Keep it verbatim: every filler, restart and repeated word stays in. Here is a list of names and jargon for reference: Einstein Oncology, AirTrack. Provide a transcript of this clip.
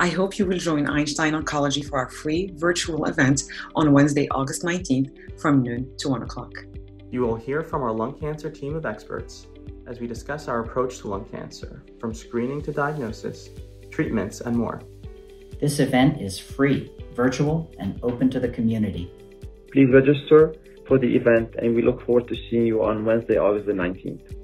I hope you will join Einstein Oncology for our free virtual event on Wednesday, August nineteenth from noon to one o'clock. You will hear from our lung cancer team of experts as we discuss our approach to lung cancer, from screening to diagnosis, treatments, and more. This event is free, virtual, and open to the community. Please register for the event, and we look forward to seeing you on Wednesday, August the nineteenth.